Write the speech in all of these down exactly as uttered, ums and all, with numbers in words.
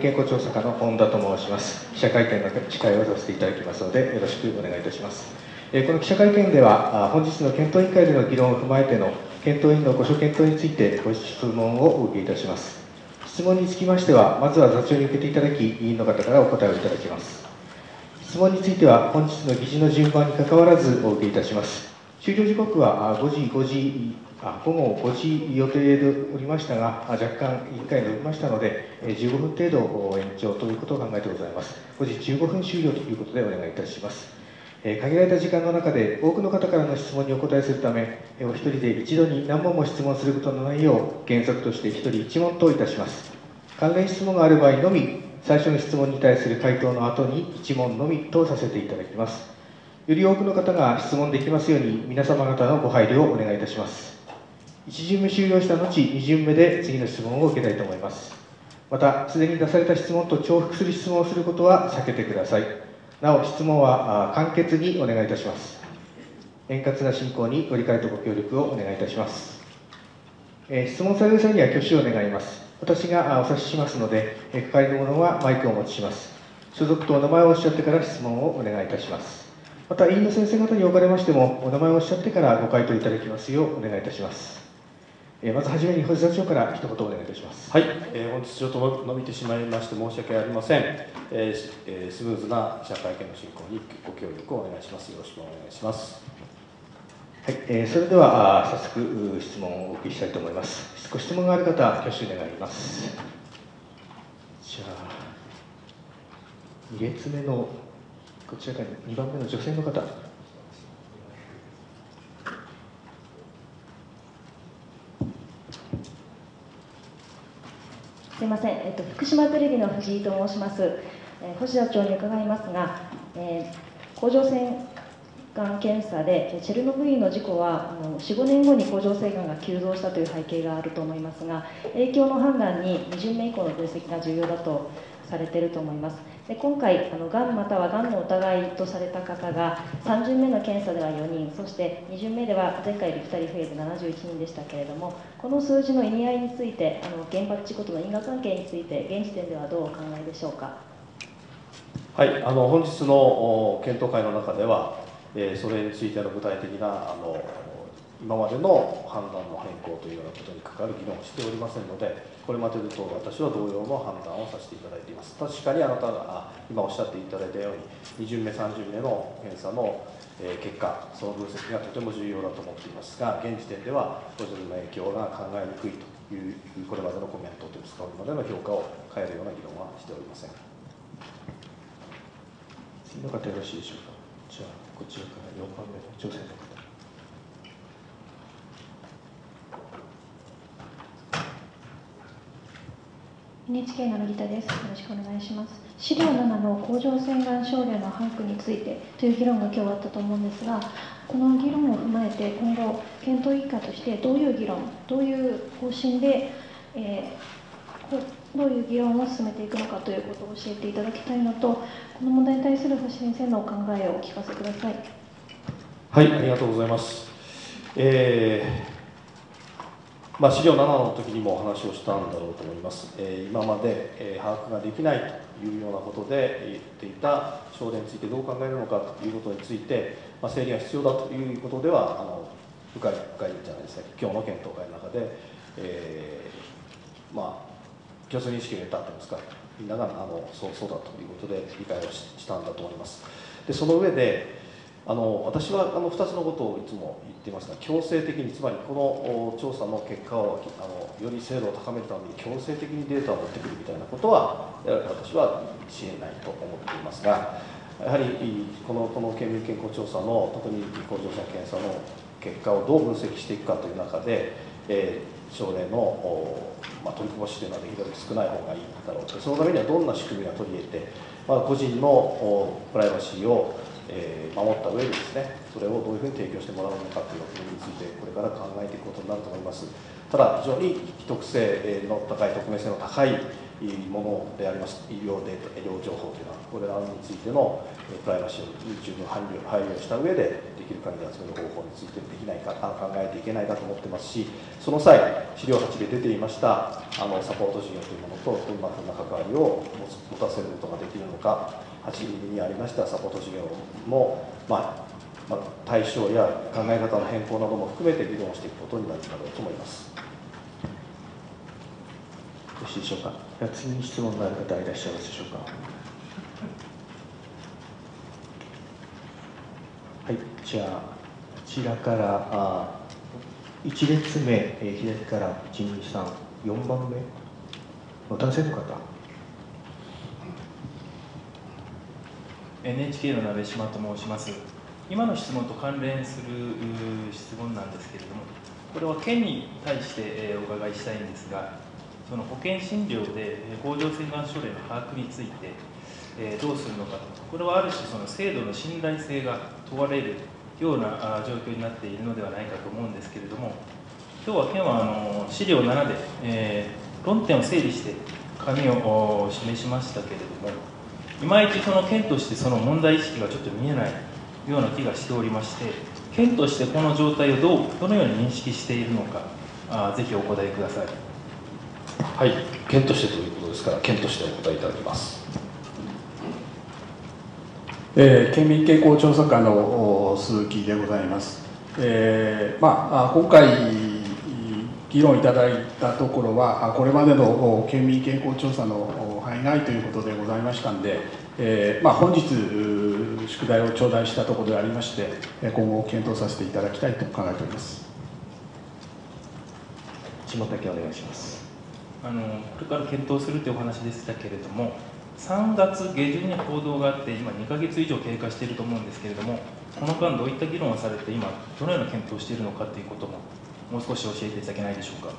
健康調査課の本田と申します。記者会見の司会をさせていただきますので、よろしくお願いいたします。この記者会見では、本日の検討委員会での議論を踏まえての検討委員のご所見等についてご質問をお受けいたします。質問につきましては、まずは座長に受けていただき、委員の方からお答えをいただきます。質問については、本日の議事の順番にかかわらずお受けいたします。終了時刻はごじ、ごじ、午後ごじ予定でおりましたが、若干いっかい伸びましたので、じゅうごふん程度延長ということを考えてございます。ごじじゅうごふん終了ということでお願いいたします。限られた時間の中で、多くの方からの質問にお答えするため、お一人で一度に何問も質問することのないよう、原則としてひとりいち問といたします。関連質問がある場合のみ、最初の質問に対する回答の後にいち問のみとさせていただきます。より多くの方が質問できますように、皆様方のご配慮をお願いいたします。いち巡目終了した後、に巡目で次の質問を受けたいと思います。また、すでに出された質問と重複する質問をすることは避けてください。なお、質問は簡潔にお願いいたします。円滑な進行にご理解とご協力をお願いいたします。質問される際には挙手を願います。私がお指ししますので、係の者はマイクをお持ちします。所属とお名前をおっしゃってから質問をお願いいたします。また、委員の先生方におかれましても、お名前をおっしゃってからご回答いただきますようお願いいたします。まずはじめに、星座長から一言お願いいたします。はい、えー、本日ちょっと伸びてしまいまして、申し訳ありません。えーえー、スムーズな記者会見の進行にご協力をお願いします。よろしくお願いします。はい、えー、それでは早速、質問をお送りしたいと思います。ご質問がある方、挙手願います。じゃあ、に列目の、こちらからにばんめの女性の方。すみません、えっと、福島テレビの藤井と申します、えー、星田町に伺いますが、えー、甲状腺がん検査でチェルノブイリの事故はよん、ごねんごに甲状腺がんが急増したという背景があると思いますが、影響の判断にに巡目以降の分析が重要だとされていると思います。で、今回あの、がんまたはがんの疑いとされた方が、さん巡目の検査ではよにん、そしてに巡目では前回よりふたり増えてななじゅういちにんでしたけれども、この数字の意味合いについて、あの原発事故との因果関係について、現時点ではどうお考えでしょうか。はい、あの本日の検討会の中では、えー、それについての具体的なあの今までの判断の変更というようなことに関わる議論をしておりませんので、これまでのと私は同様の判断をさせていただいています。確かにあなたが今おっしゃっていただいたように、に巡目、さん巡目の検査の結果、その分析がとても重要だと思っていますが、現時点では個人の影響が考えにくいという、これまでのコメントといいますか、これまでの評価を変えるような議論はしておりません。次の方、よろしいでしょうか。じゃあ、こちらからよんばんめの女性の方。エヌエイチケー の麦田です。よろしくお願いします。資料ななの甲状腺がん症例の把握についてという議論が今日あったと思うんですが、この議論を踏まえて今後、検討委員会としてどういう議論、どういう方針で、えー、どういう議論を進めていくのかということを教えていただきたいのと、この問題に対する星先生のお考えをお聞かせください。はい、ありがとうございます。えーまあ、資料ななの時にもお話をしたんだろうと思います、えー、今まで、えー、把握ができないというようなことで言っていた症例についてどう考えるのかということについて、まあ、整理が必要だということでは、あの深い深いじゃないですか、今日の検討会の中で、えー、まあ、共通認識を得たといいますか、みんながあのそうそうだということで理解を し, したんだと思います。で、その上であの私はあのふたつのことをいつも言っていますが、強制的に、つまりこの調査の結果をあのより精度を高めるために強制的にデータを持ってくるみたいなことは私はしえないと思っていますが、やはりこのこの県民健康調査の特に甲状腺検査の結果をどう分析していくかという中で、えー、症例の、まあ、取りこぼしというのはできるだけ少ない方がいいだろうと、そのためにはどんな仕組みが取り入れて、まあ、個人のプライバシーを守った上でですね、それをどういうふうに提供してもらうのかということについてこれから考えていくことになると思います。ただ非常に秘匿性の高い、匿名性の高いものであります医療データ、医療情報というのは、これらについてのプライバシーを十分配慮した上で、できる限り集める方法についてできないか、考えていけないかと思ってますし、その際、資料はちで出ていましたあのサポート事業というものと、どんなふうな関わりを持たせることができるのか、はちにありましたサポート事業の、まあまあ、対象や考え方の変更なども含めて議論していくことになるだろうと思います。よろしいでしょうか。次に質問のある方はいらっしゃいますでしょうか。はい、じゃあこちらからあいち列目、え左からいち、に、さん、よんばんめの男性の方。エヌエイチケー の鍋島と申します。今の質問と関連する質問なんですけれども、これは県に対してお伺いしたいんですが、その保険診療で甲状腺がん症例の把握についてどうするのかと、これはある種その制度の信頼性が問われるような状況になっているのではないかと思うんですけれども、今日は県はあの資料ななで、えー、論点を整理して紙を示しましたけれども、いまいちその県としてその問題意識がちょっと見えないような気がしておりまして、県としてこの状態をどうどのように認識しているのか、あぜひお答えください。はい、県としてということですから、県としてお答えいただきます。えー、県民健康調査課の鈴木でございます。えーまあ、今回議論いただいたところは、これまでの県民健康調査の範囲内ということでございましたんで、えーまあ、本日宿題を頂戴したところでありまして、今後検討させていただきたいと考えております。下竹お願いします。あのこれから検討するというお話でしたけれども、さんがつげじゅんに報道があって今にかげつ以上経過していると思うんですけれども、この間どういった議論をされて、今どのような検討をしているのかということももう少し教えていただけないでしょうか。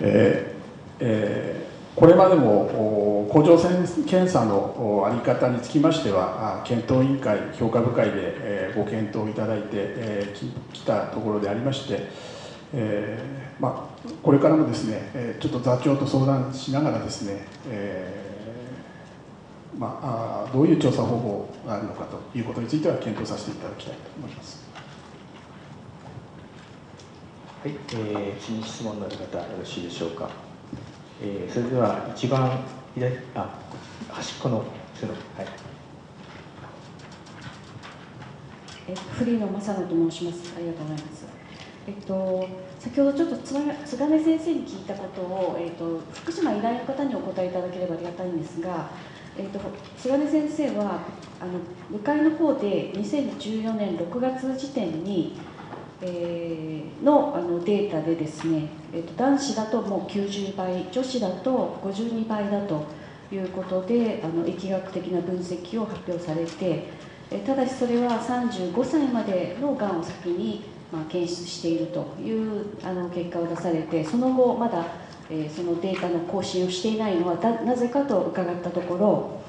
えーえー、これまでも甲状腺検査の在り方につきましては、検討委員会評価部会で、えー、ご検討いただいてき、えー、たところでありまして。えーまあ、これからもですね、えー、ちょっと座長と相談しながらですね、えーまあ、どういう調査方法があるのかということについては検討させていただきたいと思います。はい、えー、次に質問のある方よろしいでしょうか。えー、それでは一番左あ端っこの背の、はい、えフリーの正野と申します。ありがとうございます。えっと、先ほどちょっと津亀先生に聞いたことを、えっと、福島医大の方にお答えいただければありがたいんですが、えっと、津亀先生はあの部会の方でにせんじゅうよねんろくがつ時点に、えー、の, あのデータでですね、えっと、男子だともうきゅうじゅうばい、女子だとごじゅうにばいだということで、あの疫学的な分析を発表されて、えただしそれはさんじゅうごさいまでのがんを先にまあ検出しているというあの結果を出されて、その後まだ、えー、そのデータの更新をしていないのはなぜかと伺ったところ、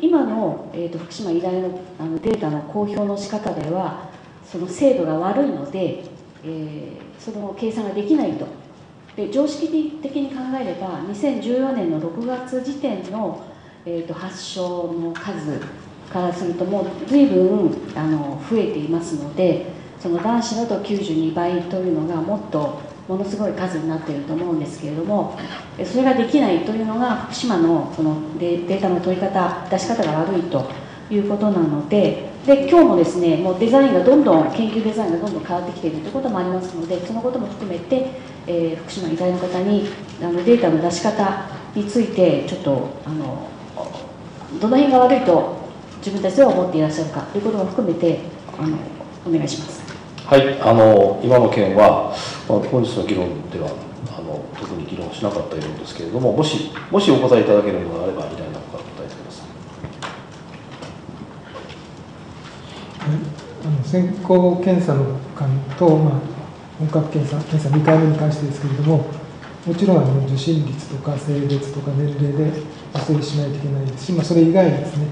今の、えー、と福島医大の、あのデータの公表の仕方ではその精度が悪いので、えー、その計算ができないと。で、常識的に考えればにせんじゅうよねんのろくがつ時点の、えー、と発症の数からするともう随分あの増えていますので。その男子だときゅうじゅうにばいというのがもっとものすごい数になっていると思うんですけれども、それができないというのが福島のそのデータの取り方出し方が悪いということなので、で今日もですね、もうデザインがどんどん研究デザインがどんどん変わってきているということもありますので、そのことも含めて、えー、福島医大の方にあのデータの出し方についてちょっとあのどの辺が悪いと自分たちでは思っていらっしゃるかということも含めてあのお願いします。はい、あの今の件は、まあ、本日の議論ではあの特に議論しなかったようですけれども、もしもしお答えいただけるのであれば、みたいなことはお答えください。先行検査の間と、まあ、本格検査、検査にかいめに関してですけれども、もちろんあの受診率とか性別とか年齢で整理しないといけないですし、まあ、それ以外にですね、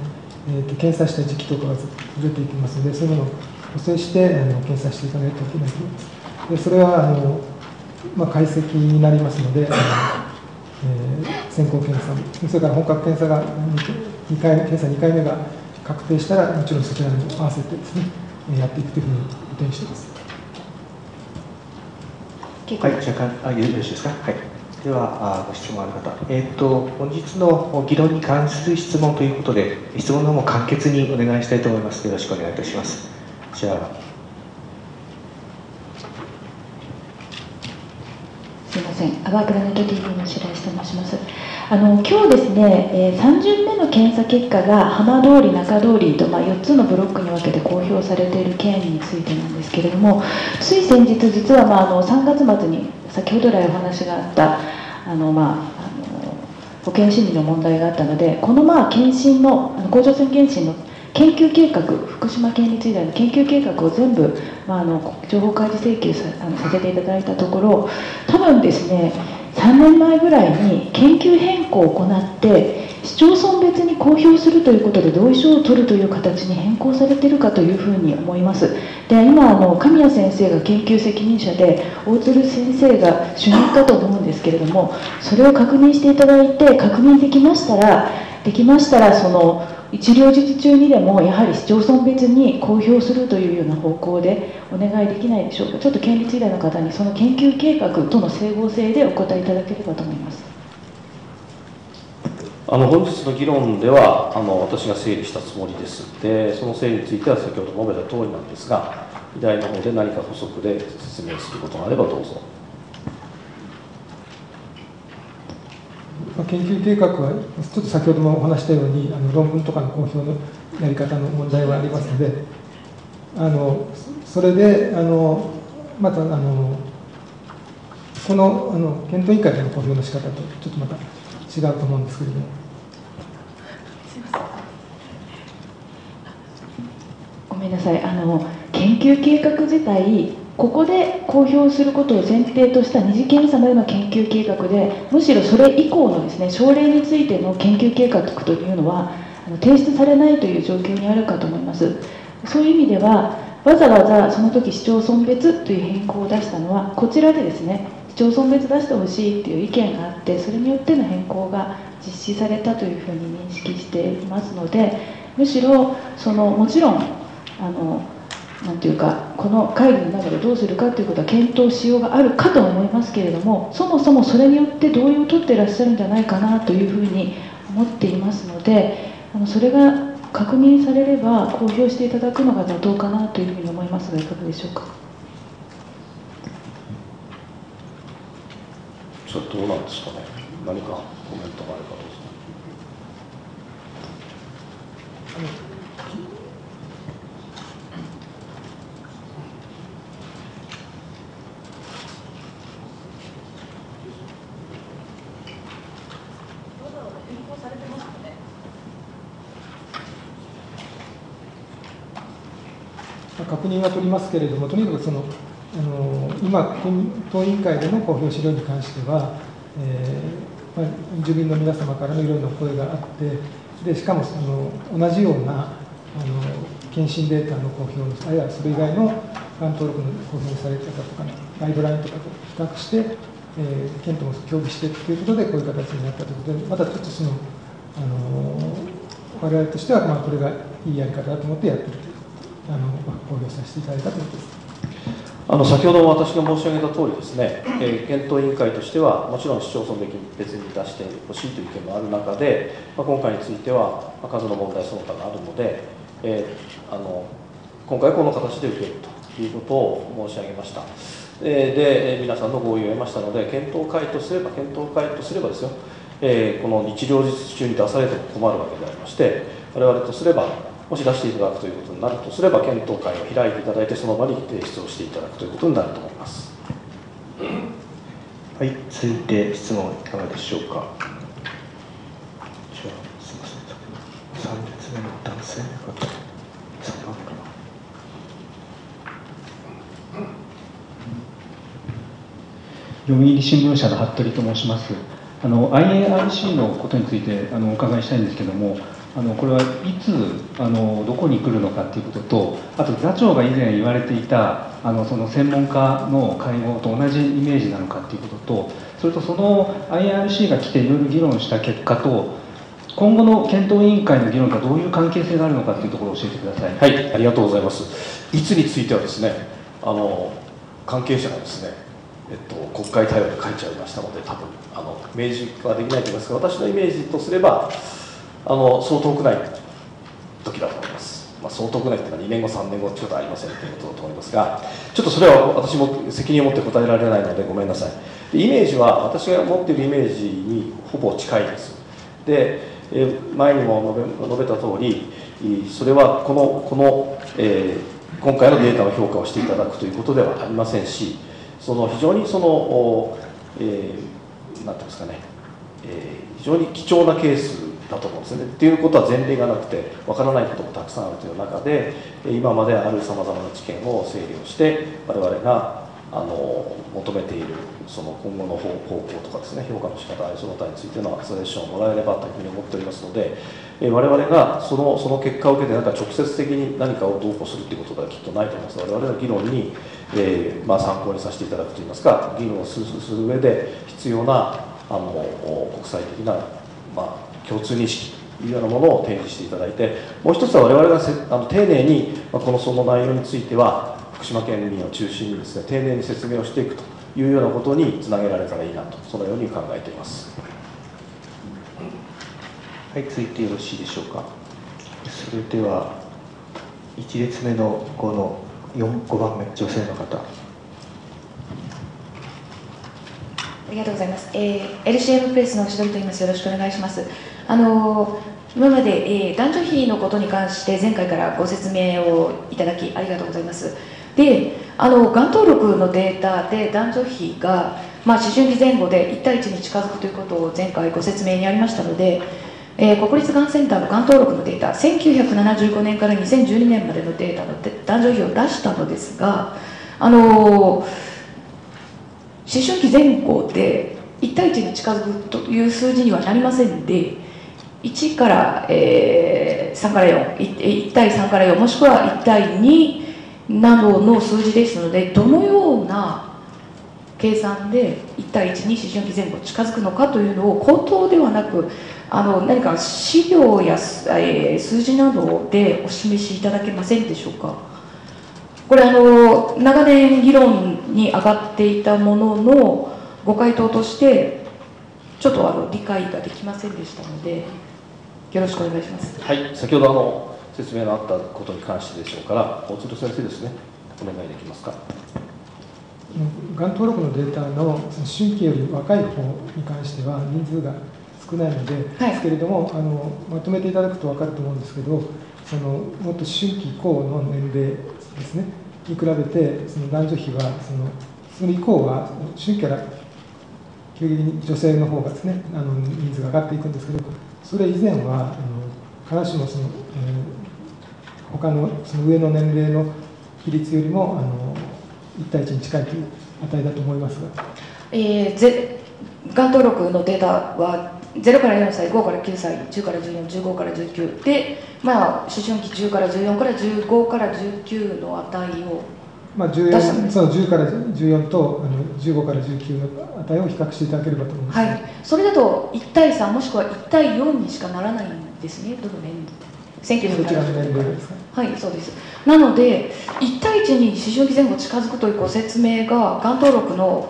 えーと、検査した時期とかがずれていきますので、そういうのを補正してあの検査していかないといけないと思います。でそれはあのまあ、解析になりますので、えー、先行検査、それから本格検査がにかいめ、検査にかいめが確定したら、もちろんそちらに合わせてですね、やっていくというふうに予定しています。はい、若干、あ、よろしいですか。はい。では、ご質問ある方、えーと、本日の議論に関する質問ということで、質問の方も簡潔にお願いしたいと思います。よろしくお願いいたします。じゃあ、すみません、アワープラネット ティーブイ の白石と申します。あの今日ですね、さん巡目の検査結果が浜通り、中通りと、まあ、よっつのブロックに分けて公表されている件についてなんですけれども、つい先日、実は、まあ、あのさんがつ末に先ほど来お話があったあの、まあ、あの保険審理の問題があったので、この、まあ、検診の甲状腺検診の研究計画、福島県立医大の研究計画を全部、まあ、あの情報開示請求 さ, あのさせていただいたところ、多分ですね、さんねんまえぐらいに研究変更を行って市町村別に公表するということで同意書を取るという形に変更されているかというふうに思います。で、今あの神谷先生が研究責任者で大鶴先生が主任かと思うんですけれども、それを確認していただいて、確認できましたらできましたらその一両日中にでもやはり市町村別に公表するというような方向でお願いできないでしょうか。ちょっと県立医大の方にその研究計画との整合性でお答えいただければと思います。あの本日の議論ではあの私が整理したつもりです。で、その整理については先ほど述べた通りなんですが、医大の方で何か補足で説明することがあればどうぞ。研究計画は、ちょっと先ほどもお話したように、あの論文とかの公表のやり方の問題はありますので、あのそれで、あのまたあのこのあの検討委員会での公表の仕方と、ちょっとまた違うと思うんですけれども。ごめんなさい、あの研究計画自体、ここで公表することを前提とした二次検査までの研究計画で、むしろそれ以降のですね、症例についての研究計画というのは提出されないという状況にあるかと思います。そういう意味では、わざわざその時市町村別という変更を出したのは、こちらでですね、市町村別出してほしいという意見があって、それによっての変更が実施されたというふうに認識していますので、むしろそのもちろんあのなんていうか、この会議の中でどうするかということは検討しようがあるかと思いますけれども、そもそもそれによって同意を取っていらっしゃるんじゃないかなというふうに思っていますので、あのそれが確認されれば公表していただくのが妥当かなというふうに思いますが、いかがでしょうか。ちょっとどうなんですかね。何かコメントがあればどうぞ。あの確認は取りますけれども、とにかくそのあの今、検討委員会での公表資料に関しては、えーまあ、住民の皆様からのいろいろな声があって、でしかもその同じようなあの検診データの公表、あるいはそれ以外のがん登録の公表された方とか、ね、ガイドラインとかと比較して、えー、県とも協議してということで、こういう形になったということで、またちょっとそのあの我々としては、まあ、これがいいやり方だと思ってやっている。あの公表させていただいたということです。あの先ほど私が申し上げたとおりですね、えー、検討委員会としては、もちろん市町村別に出してほしいという意見もある中で、まあ、今回については、まあ、数の問題その他があるので、えー、あの今回はこの形で受けるということを申し上げました。えー、で、皆さんの合意を得ましたので、検討会とすれば、検討会とすればですよ、えー、この日両日中に出されても困るわけでありまして、我々とすれば、もし出していただくということになるとすれば、検討会を開いていただいて、その場に提出をしていただくということになると思います。はい、続いて質問いかがでしょうか。じゃあ、すみません。三列目の男性の方、その方かな。読売新聞社の服部と申します。あの アイエーアールシー のことについてあのお伺いしたいんですけれども。あのこれはいつあのどこに来るのかということと、あと座長が以前言われていたあのその専門家の会合と同じイメージなのかということと、それとその アイアールシー が来ていろいろ議論した結果と今後の検討委員会の議論がどういう関係性があるのかというところを教えてください。はい、ありがとうございます。いつについてはですね、あの関係者がですね、えっと、国会対応で書いちゃいましたので、多分あの明示はできないと思いますが、私のイメージとすればあのそう遠くない時だと思います、まあ、そう遠くないというのはにねんごさんねんごちょっとありませんということだと思いますが、ちょっとそれは私も責任を持って答えられないのでごめんなさい。でイメージは私が持っているイメージにほぼ近いです。で前にも述べ、述べた通り、それはこの、この、えー、今回のデータの評価をしていただくということではありませんし、その非常にその、えー、なんていうんですかね、えー、非常に貴重なケースだと思うんですね。っていうことは前例がなくてわからないこともたくさんあるという中で、今まであるさまざまな知見を整理をして我々があの求めているその今後の方向とかですね、評価の仕方、その他についてのアクセレーションをもらえればというふうに思っておりますので、我々がその、その結果を受けてなんか直接的に何かをどうこうするということではきっとないと思います。我々の議論に、えーまあ、参考にさせていただくといいますか、議論をする上で必要なあの国際的な、まあ共通認識というようなものを提示していただいて、もう一つは我々がせあの丁寧に、まあ、このその内容については福島県民を中心にですね、丁寧に説明をしていくというようなことにつなげられたらいいなと、そのように考えています。はい、続いてよろしいでしょうか。それではいち列目のごのごばんめ、女性の方。ありがとうございます。えー、エルシーエム プレスのしどりと言います。よろしくお願いします。あのー今まで、えー、男女比のことに関して前回からご説明をいただきありがとうございます。で、あのがん登録のデータで男女比が、まあ、思春期前後でいちたいいちに近づくということを前回ご説明にありましたので、えー、国立がんセンターのがん登録のデータ、せんきゅうひゃくななじゅうごねんからにせんじゅうにねんまでのデータの男女比を出したのですが、あのー思春期前後でいちたいいちに近づくという数字にはなりませんで、いちから、えー、さんからよん、 1, 1対さんからよん、もしくはいちたいになどの数字ですので、どのような計算でいちたいいちに思春期前後近づくのかというのを口頭ではなく、あの何か資料や、えー、数字などでお示しいただけませんでしょうか。これあの長年議論に上がっていたもののご回答としてちょっとあの理解ができませんでしたので、よろしくお願いします。はい、先ほどあの説明のあったことに関してでしょうから、大鶴先生ですね、お願いできますか。がん登録のデータの思春期より若い方に関しては人数が少ないので、はい、ですけれども、あのまとめていただくと分かると思うんですけど、そのもっと思春期以降の年齢ですね、に比べてその男女比はそのそれ以降は思春期から急激に女性の方がですね、あの人数が上がっていくんですけど、それ以前はあの必ずしもその、えー、他のその上の年齢の比率よりもあのいちたいいちに近いという値だと思いますが、えー、ぜがん登録のデータはゼロからよんさい、ごからきゅうさい、じゅうからじゅうよん、じゅうごからじゅうきゅうで、まあ、思春期じゅうからじゅうよんからじゅうごからじゅうきゅうの値を出したんです。まあ、じゅうよん、そうじゅうからじゅうよんとあのじゅうごからじゅうきゅうの値を比較していただければと思います。はい、それだといちたいさんもしくはいちたいよんにしかならないんですね、どの年齢、せんきゅうひゃくななじゅうごねんですか。はい、そうです。なのでいちたいいちに思春期前後近づくというご説明ががん登録の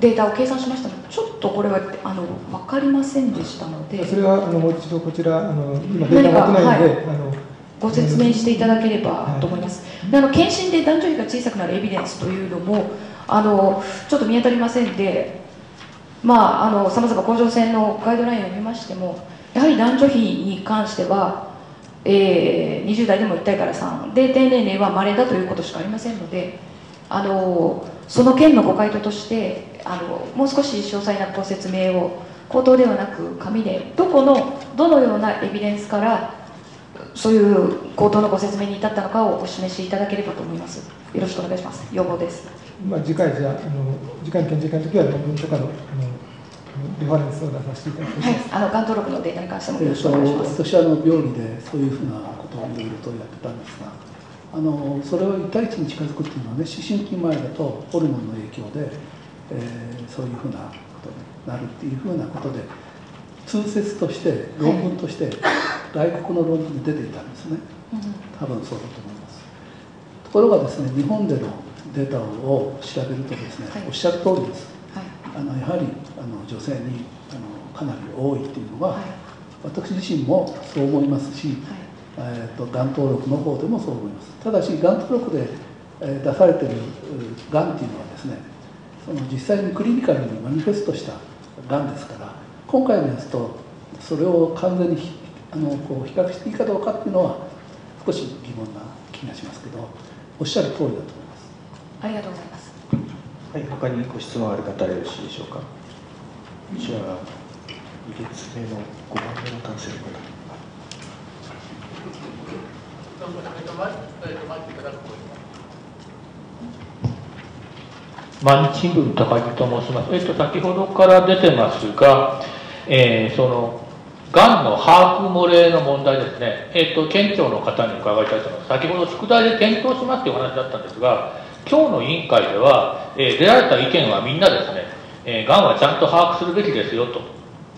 データを計算しましたので、ちょっとこれはあの分かりませんでしたので、それはあのもう一度こちらあの今データがないので、はい、あのご説明していただければと思います。はい、あの検診で男女比が小さくなるエビデンスというのもあのちょっと見当たりませんで、まああのさまざま甲状腺のガイドラインを見ましても、やはり男女比に関しては、えー、にじゅう代でもいちたいからさんで低年齢は稀だということしかありませんので、あのその件のご回答としてあのもう少し詳細なご説明を口頭ではなく紙で、どこのどのようなエビデンスからそういう口頭のご説明に至ったのかをお示しいただければと思います。よろしくお願いします。要望です。まあ、次回じゃああの次回の検診会の時は論文とかのあのレファレンスを出させていただきます。はい、あのがん登録のデータに関してもよろしくお願いします。私はあの病理でそういうふうなことをいろいろとやってたんですが、あのそれを一対一に近づくっていうのはね、思春期前だとホルモンの影響で、えー、そういうふうなことになるっていうふうなことで、通説として論文として、はい、外国の論文で出ていたんですね。多分そうだと思います。ところがですね、日本でのデータを調べるとですね、はい、おっしゃる通りです。あのやはりあの女性にあのかなり多いっていうのは、はい、私自身もそう思いますし、はい、えーと、がん登録の方でもそう思います。ただしがん登録で、えー、出されてるがんっていうのはですね、その実際にクリニカルにマニフェストしたがんですから、今回のやつとそれを完全にあのこう比較していいかどうかっていうのは少し疑問な気がしますけど、おっしゃる通りだと思います。ありがとうございます。はい、他にご質問ある方はよろしいでしょうか。じゃあ、にれつめのごばんめの男性の方。毎日新聞高木と申します。えっと、先ほどから出てますが、えー、その、がんの把握漏れの問題ですね、えっと、県庁の方に伺いたいと思います。先ほど宿題で検討しますというお話だったんですが、今日の委員会では、えー、出られた意見はみんなですね、えー、がんはちゃんと把握するべきですよと、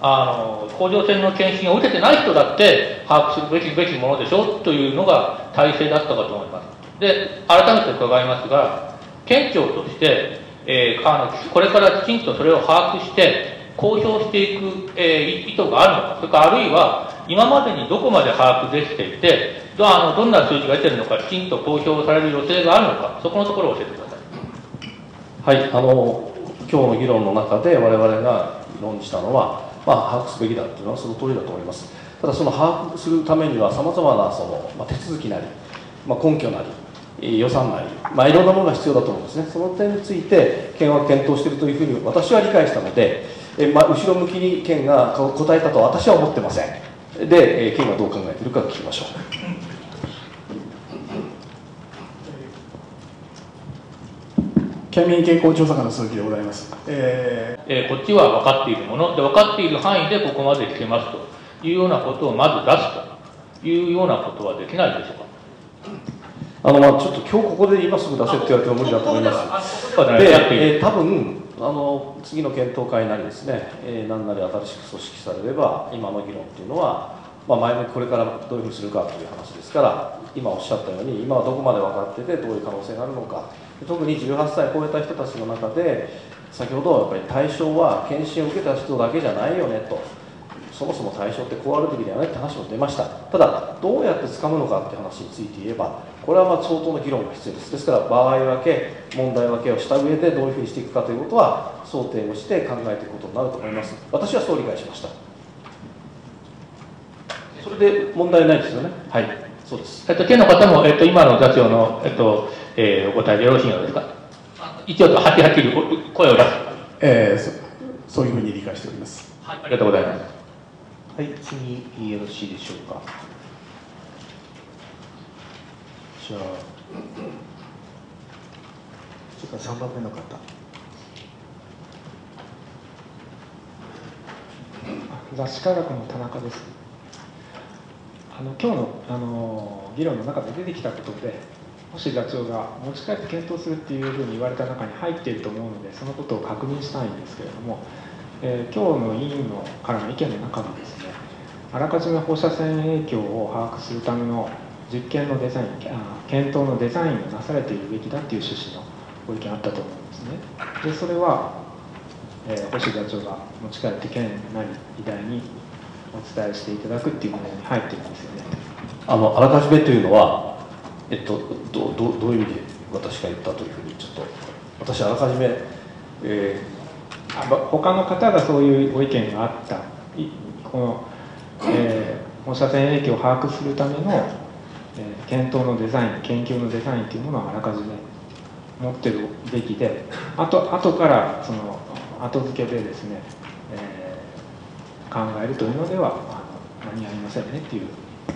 あの甲状腺の検診を受けてない人だって把握するべきべきものでしょというのが体制だったかと思います。で、改めて伺いますが、県庁として、えー、あのこれからきちんとそれを把握して公表していく、えー、意図があるのか、それからあるいは今までにどこまで把握できていて、どあのどんな数字が出ているのか、きちんと公表される予定があるのか、そこのところを教えてください。はい、あの今日の議論の中で我々が議論したのは、まあ、把握すべきだというのはその通りだと思います。ただ、その把握するためにはさまざまなその、まあ、手続きなり、まあ、根拠なり予算なり、まあ、いろんなものが必要だと思うんですね。その点について県は検討しているというふうに私は理解したので、え、まあ、後ろ向きに県が答えたと私は思ってません。で、県はどう考えているか聞きましょう。県民健康調査課の鈴木でございます。えーえー、こっちは分かっているもので、分かっている範囲でここまで来てますというようなことをまず出すというようなことはできないでしょうか。あのまあちょっと今日ここで今すぐ出せって言われても無理だと思います。ここで、えー、多分あの次の検討会なりですね、えー、何なり新しく組織されれば、今の議論っていうのは、まあ、前向きこれからどういうふうにするかという話ですから、今おっしゃったように、今はどこまで分かってて、どういう可能性があるのか、特にじゅうはっさい超えた人たちの中で、先ほどやっぱり対象は検診を受けた人だけじゃないよねと、そもそも対象ってこうあるべきではないって話も出ました。ただ、どうやってつかむのかって話について言えば、これはまあ相当の議論が必要です。ですから、場合分け、問題分けをした上で、どういうふうにしていくかということは、想定をして考えていくことになると思います。私はそう理解しました。それで問題ないですよね。はい、そうです。えっと県の方もえっと今の座長のえっと、えー、お答えでよろしいのですか。一応とはっきりはっきり声を出す。えー、そ, そういうふうに理解しております。はい、ありがとうございます。はい、次よろしいでしょうか。じゃあ、それからさんばんめの方。雑誌科学の田中です。あの今日の、あのー、議論の中で出てきたことで、もし座長が持ち帰って検討するっていうふうに言われた中に入っていると思うので、そのことを確認したいんですけれども、えー、今日の委員のからの意見の中でですね、あらかじめ放射線影響を把握するための実験のデザイン、あ検討のデザインがなされているべきだっていう趣旨のご意見あったと思うんですね。でそれは、えー、星座長が持ち帰って県なり議題にお伝えしていただくっていうものに入ってるんですよね。あのあらかじめというのは、えっと、ど, ど, どういう意味で私が言ったというふうに、ちょっと私あらかじめ、えー、他の方がそういうご意見があったこの、えー、放射線影響を把握するための、えー、検討のデザイン、研究のデザインというものはあらかじめ持ってるべきで、あと後からその後付けでですね、えー考えるというのでは間に合いませんねっていう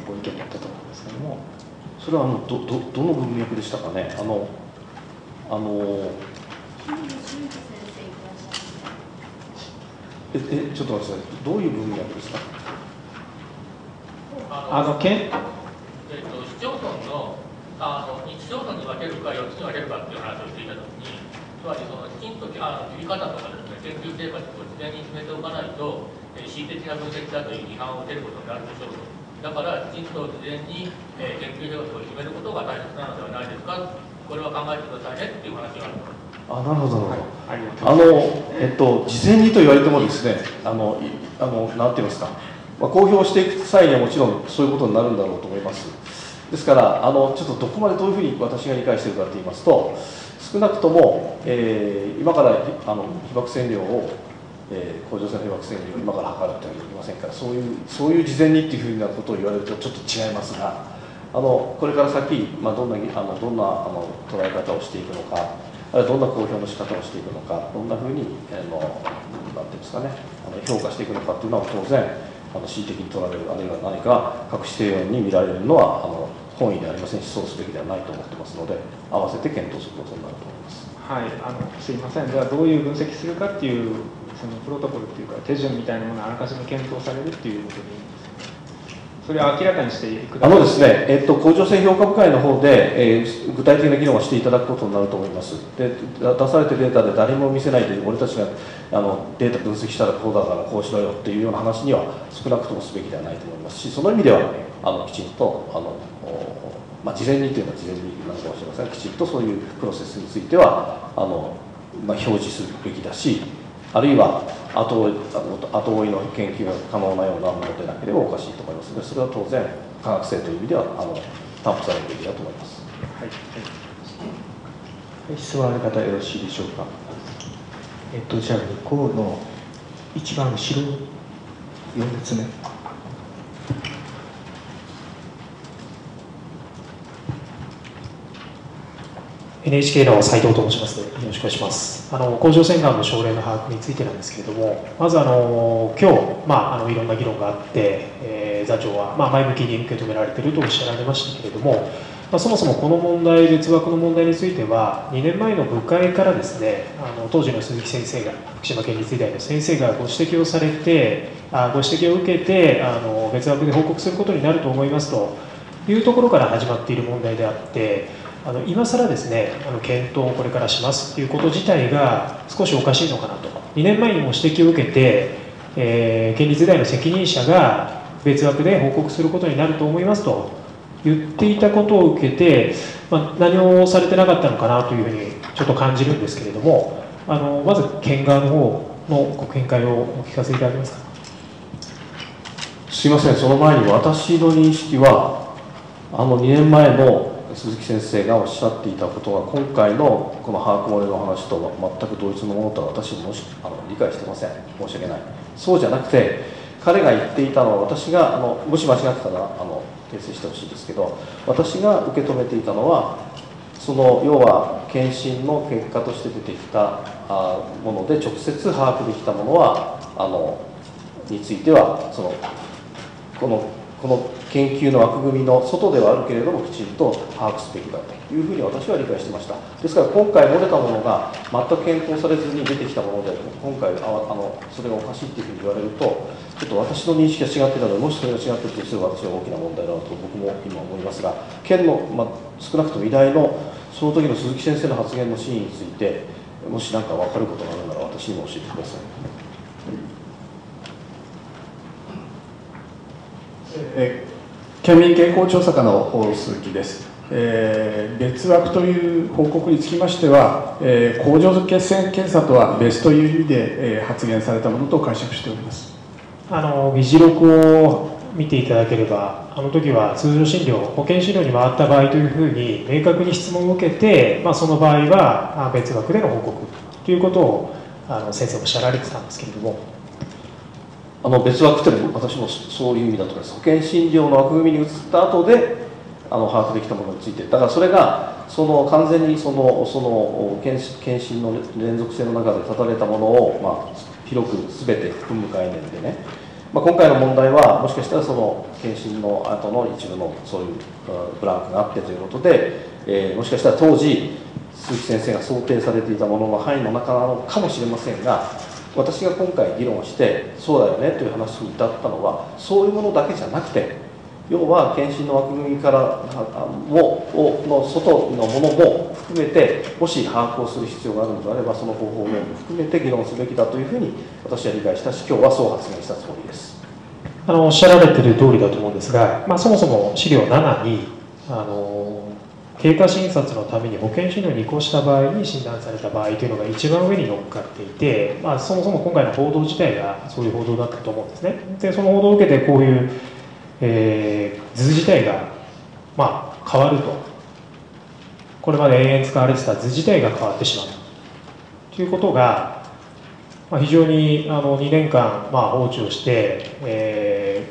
ご意見だったと思うんですけども、それはあの ど, ど, どの文脈でしたかね。あのあのええ、ちょっと待ってください。どういう文脈ですか。あの、けん、えっと、市町村の、あの、一市町村に分けるか、四つに分けるかっていう話をしていたときに。つまり、その、きちんと、あの、切り方とかですね、研究成果を事前に決めておかないと。恣意的な分析だという批判を受けることになるでしょうと。だから、きちんと事前に、えー、研究成果を決めることが大切なのではないですか。これは考えてくださいねっていう話があると。あ、なるほど。あの、えっと、事前にと言われてもですね、あの、あの、なんて言いますか、まあ、公表していく際にはもちろんそういうことになるんだろうと思います。ですから、あの、ちょっとどこまでどういうふうに私が理解しているかと言いますと、少なくとも、えー、今から、あの、被爆線量を、えー、甲状腺の被爆線量を今から測るというのはできませんから、そういう、そういう事前にっていうふうなことを言われるとちょっと違いますが、あの、これから先、まあ、どんな、あの、どんな、あの、捉え方をしていくのか、どんな公表の仕方をしていくのか、どんなふうに、あの、なんていうんですかね、あの、評価していくのかというのは当然、あの、恣意的に取られる、あるいは何か隠し提案に見られるのは、あの、本意ではありませんし、そうすべきではないと思ってますので、合わせて検討することになると思います。はい、あの、すいません、ではどういう分析するかっていう、そのプロトコルっていうか、手順みたいなものがあらかじめ検討されるっていうことでいいんですか。それは明らかにしてください。あのですね、えっと、甲状腺評価部会の方で、えー、具体的な議論をしていただくことになると思います。で、出されてるデータで誰も見せないで、俺たちがあのデータ分析したらこうだからこうしろよっていうような話には少なくともすべきではないと思いますし、その意味ではあのきちんとあの、まあ、事前にというのは事前になるかもしれませんが、きちんとそういうプロセスについてはあの、まあ、表示するべきだし、あるいは後追いの研究が可能なようなものでなければおかしいと思いますので、それは当然科学性という意味ではあの担保されるべきだと思います。はいはい、質問ある方よろしいでしょうか。えっとじゃあ項の一番後ろよっつめ。エヌエイチケー の斉藤と申します。よろしくお願いします。あの甲状腺がんの症例の把握についてなんですけれども、まずあの今日、まあ、あのいろんな議論があって、えー、座長は、まあ、前向きに受け止められているとおっしゃられましたけれども、まあ、そもそもこの問題、劣悪の問題については、にねんまえの部会からですね、あの当時の鈴木先生が、福島県立医大の先生がご指摘をされて、あご指摘を受けてあの、劣悪で報告することになると思いますというところから始まっている問題であって、あの今更ですね、あの検討をこれからしますということ自体が少しおかしいのかなと。にねんまえにも指摘を受けて、えー、県立大の責任者が別枠で報告することになると思いますと言っていたことを受けて、まあ、何をされてなかったのかなというふうにちょっと感じるんですけれども、あのまず県側の方のご見解をお聞かせいただけますか。すいません、その前に私の認識はあのにねんまえの鈴木先生がおっしゃっていたことが今回のこの把握漏れの話とは全く同一のものとは私もあの理解してません。申し訳ない。そうじゃなくて彼が言っていたのは私があのもし間違ってたらあの訂正してほしいですけど、私が受け止めていたのはその要は検診の結果として出てきたあもので直接把握できたものはあのについてはそのこのこの研究の枠組みの外ではあるけれどもきちんと把握すべきだというふうに私は理解していました。ですから今回漏れたものが全く検討されずに出てきたもので今回あのそれがおかしいというふうに言われるとちょっと私の認識が違っていたのでもしそれが違っているとすれば私は大きな問題だと僕も今思いますが、県の、まあ、少なくとも医大のその時の鈴木先生の発言の真意についてもし何か分かることがあるなら私にも教えてください。え県民健康調査課の鈴木です、えー、劣悪という報告につきましては、えー、甲状腺検査とは別という意味で、えー、発言されたものと解釈しております。あの議事録を見ていただければ、あの時は通常診療、保険診療に回った場合というふうに明確に質問を受けて、まあ、その場合は別枠での報告ということをあの先生おっしゃられてたんですけれども。あの別枠というのは私もそういう意味だと思います。保険診療の枠組みに移った後であの把握できたものについて、だからそれがその完全にそのその検診の連続性の中で立たれたものを、まあ、広く全て含む概念でね、まあ、今回の問題はもしかしたらその検診の後の一部のそういうブランクがあってということで、えー、もしかしたら当時鈴木先生が想定されていたものの範囲の中なのかもしれませんが。私が今回議論してそうだよねという話に至ったのは、そういうものだけじゃなくて、要は検診の枠組みからもの外のものも含めて、もし把握をする必要があるのであれば、その方法面も含めて議論すべきだというふうに私は理解したし、今日はそう発言したつもりです。あのおっしゃられている通りだと思うんですが、まあ、そもそも資料ななにあの経過診察のために保険診療に移行した場合に診断された場合というのが一番上に乗っかっていて、まあ、そもそも今回の報道自体がそういう報道だったと思うんですね。でその報道を受けてこういうえー、図自体が、まあ、変わると、これまで延々使われてた図自体が変わってしまうということが、まあ、非常にあのにねんかん、まあ、放置をして、え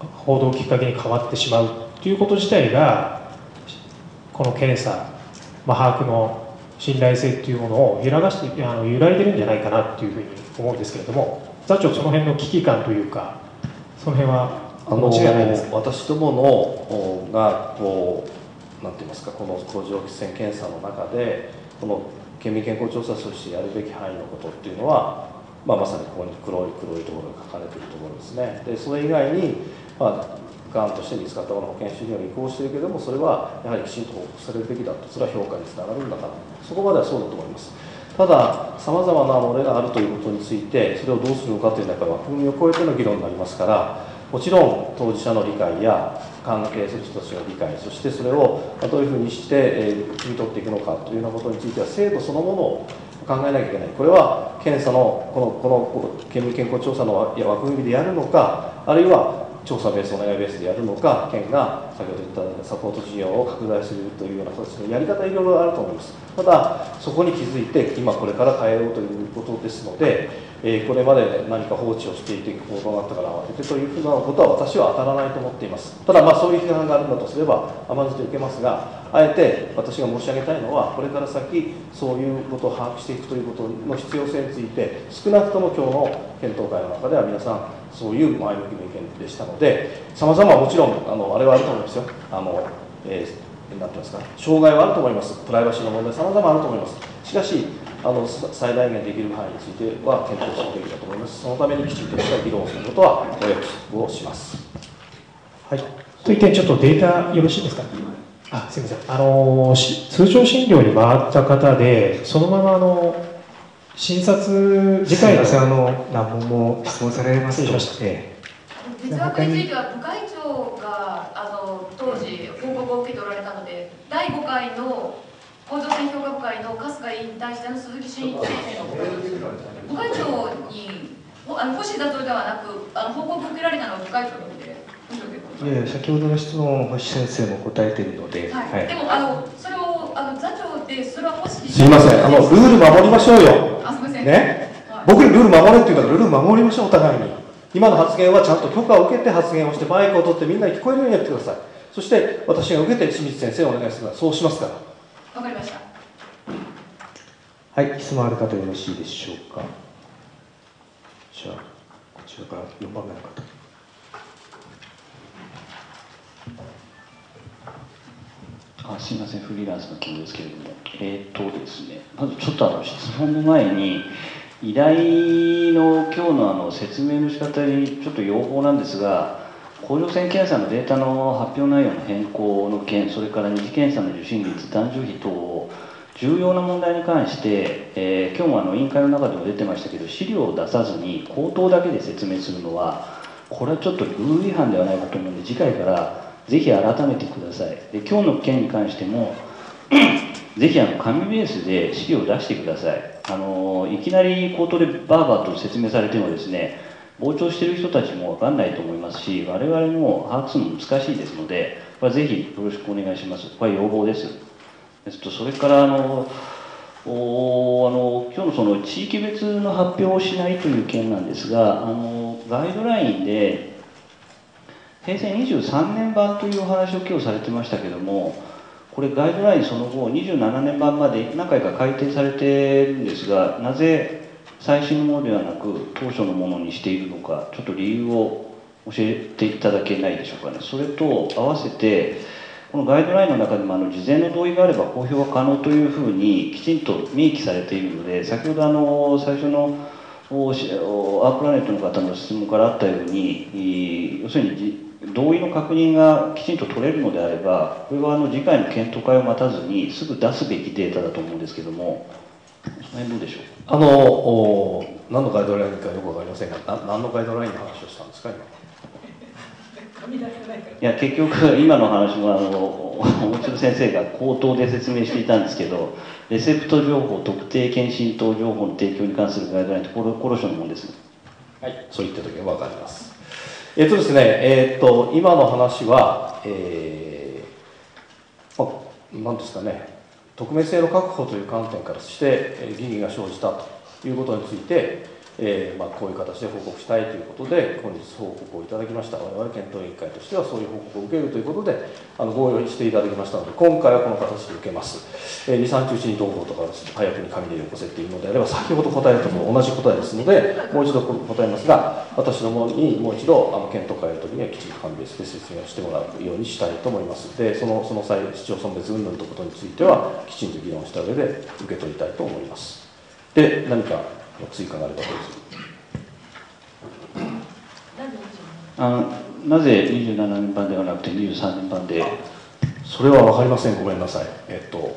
ー、報道をきっかけに変わってしまうということ自体が、この検査、まあ、把握の信頼性というものを揺らがしてあの揺らいでるんじゃないかなというふうに思うんですけれども、座長、その辺の危機感というか。その辺はあの私どものがこうなんて言いますか、この甲状腺検査の中でこの県民健康調査としてやるべき範囲のことっていうのは、まあ、まさにここに黒い黒いところが書かれているところですね。でそれ以外に、まあ、がんとして見つかったものを保険診療に移行しているけれども、それはやはりきちんと報告されるべきだと、それは評価につながるんだから、そこまではそうだと思います。ただ、さまざまな漏れがあるということについて、それをどうするのかというのは、やっぱり枠組みを超えての議論になりますから、もちろん当事者の理解や関係する人たちの理解、そしてそれをどういうふうにして、えー、汲み取っていくのかというようなことについては、制度そのものを考えなきゃいけない、これは検査の、この、この県民健康調査の枠組みでやるのか、あるいは調査ベース、お願いベースでやるのか、県が先ほど言ったサポート事業を拡大するというような形のやり方、いろいろあると思います。ただ、そこに気づいて、今これから変えようということですので、えー、これまで何か放置をしていて、行動があったから慌ててというふうなことは、私は当たらないと思っています。ただ、まあ、そういう批判があるんだとすれば、甘んじて受けますが、あえて私が申し上げたいのは、これから先、そういうことを把握していくということの必要性について、少なくとも今日の検討会の中では、皆さん、そういう前向きの意見でしたので、さまざま、もちろんあのあれはあると思いますよ、あの、えー、なんていうんですか、障害はあると思います、プライバシーの問題、さまざまあると思います、しかしあの、最大限できる範囲については検討するべきだと思います、そのためにきちんとした議論をすることは、お約束をします。はい、といって、ちょっとデータ、よろしいですか。あ、すみません、あの通常診療に回った方で、そのままあの診察次回です。あの難問も質問されますと。月額については部会長があの当時報告を受けておられたので、だいごかいの甲状腺評価部会の春日委員に対しての鈴木俊一先生の部会長にあの星座長ではなくあの報告を受けられたのは部会長なので。いやいや、先ほどの質問を星先生も答えているので、はいはい、でもあのそれをあの座長でそれは星すいません、あのルール守りましょうよ。あ、すいませんね、はい、僕にルール守れって言うからルール守りましょう。お互いに今の発言はちゃんと許可を受けて発言をして、マイクを取ってみんなに聞こえるようにやってください。そして私が受けて清水先生をお願いするから、そうしますから。わかりました。はい、質問ある方よろしいでしょうか。じゃあこちらからよんばんめの方。あ、すみません、フリーランスの件ですけれども、えー、っとですね、まずちょっとあの質問の前に、医大の今日のあの説明の仕方にちょっと要望なんですが、甲状腺検査のデータの発表内容の変更の件、それから二次検査の受診率、男女比等を、重要な問題に関して、えー、今日もあの委員会の中でも出てましたけど、資料を出さずに口頭だけで説明するのは、これはちょっとルール違反ではないかと思うので、次回から、ぜひ改めてください。で今日の件に関してもぜひあの紙ベースで資料を出してください。あのいきなり口頭でバーバーと説明されてもですね、傍聴している人たちも分かんないと思いますし、我々も把握するの難しいですので、これはぜひよろしくお願いします。これは要望です。それからあのおあの今日のその地域別の発表をしないという件なんですが、あのガイドラインで平成にじゅうさんねん版というお話を今日されてましたけども、これガイドラインその後にじゅうななねん版まで何回か改定されてるんですが、なぜ最新のものではなく当初のものにしているのか、ちょっと理由を教えていただけないでしょうかね。それと合わせてこのガイドラインの中でもあの事前の同意があれば公表は可能というふうにきちんと明記されているので、先ほどあの最初のアープラネットの方の質問からあったように、要するに同意の確認がきちんと取れるのであれば、これはあの次回の検討会を待たずにすぐ出すべきデータだと思うんですけども、その辺どうでしょう。あの何のガイドラインかよくわかりませんが、何のガイドラインの話をしたんですか今。いや結局今の話もあの大鶴先生が口頭で説明していたんですけど、レセプト情報特定検診等情報の提供に関するガイドラインって厚労省のものですね。はい、そういった時は分かります。えっとですね、えっと今の話は、えー、まあ、なんですかね、匿名性の確保という観点からして疑義が生じたということについて、えーまあ、こういう形で報告したいということで今日報告をいただきました。我々検討委員会としてはそういう報告を受けるということであのご用意していただきましたので、今回はこの形で受けます。えー、にさんきゅういちに同胞とか早くに紙でよこせっていうのであれば、先ほど答えたところ同じ答えですのでもう一度答えますが、私のものにもう一度あの検討会の時にはきちんと紙で説明をしてもらうようにしたいと思います。でそのその際、市町村別云々ということについてはきちんと議論した上で受け取りたいと思います。で何か追加があればどうぞ。あのなぜにじゅうななねんばんではなくてにじゅうさんねんばんで。それは分かりません、ごめんなさい。えっと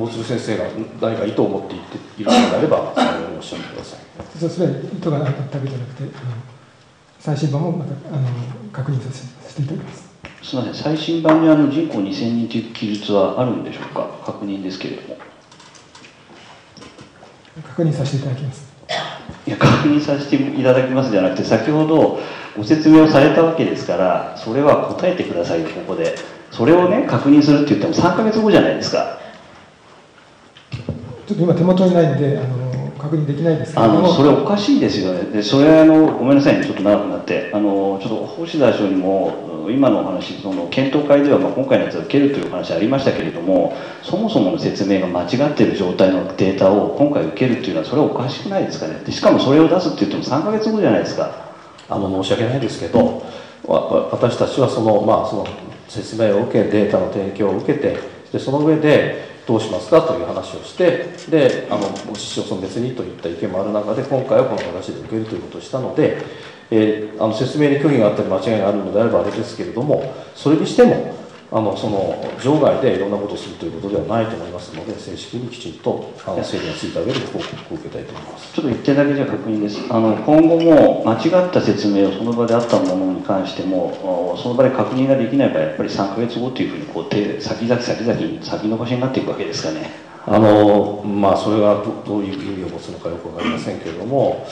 大鶴先生が何か意図を持って言っているのであればおっしゃってください。実はそれは意図があったわけじゃなくて、あの最新版もまたあの確認させていただきます。すみません、最新版にあの人口にせんにんという記述はあるんでしょうか。確認ですけれども、確認させていただきます。いや確認させていただきますじゃなくて、先ほどご説明をされたわけですから、それは答えてくださいよ。ここでそれをね確認するって言ってもさんかげつごじゃないですか。ちょっと今手元にないのであの確認できないですけども、あのそれおかしいですよね。でそれあのごめんなさいね、ちょっと長くなって、あのちょっと星田署にも今のお話、その検討会では、まあ、今回のやつを受けるというお話ありましたけれども、そもそもの説明が間違っている状態のデータを今回受けるというのは、それはおかしくないですかね。でしかもそれを出すって言ってもさんかげつごじゃないですか。あの申し訳ないですけど、私たちはその、まあ、その説明を受け、データの提供を受けて、でその上でどうしますかという話をして、であの市町村別にといった意見もある中で、今回はこの形で受けるということをしたので、えー、あの説明に虚偽があったり間違いがあるのであればあれですけれども、それにしてもあのその場外でいろんなことをするということではないと思いますので、正式にきちんとあの整理がついた上で報告を受けたいと思います。ちょっと一点だけじゃ確認です。あの今後も間違った説明をその場であったものに関しても、その場で確認ができない場合、やっぱりさんかげつごというふうにこう手先々先々先延ばしになっていくわけですかね。あのまあそれが ど, どういう意味を持つのかよくわかりませんけれども、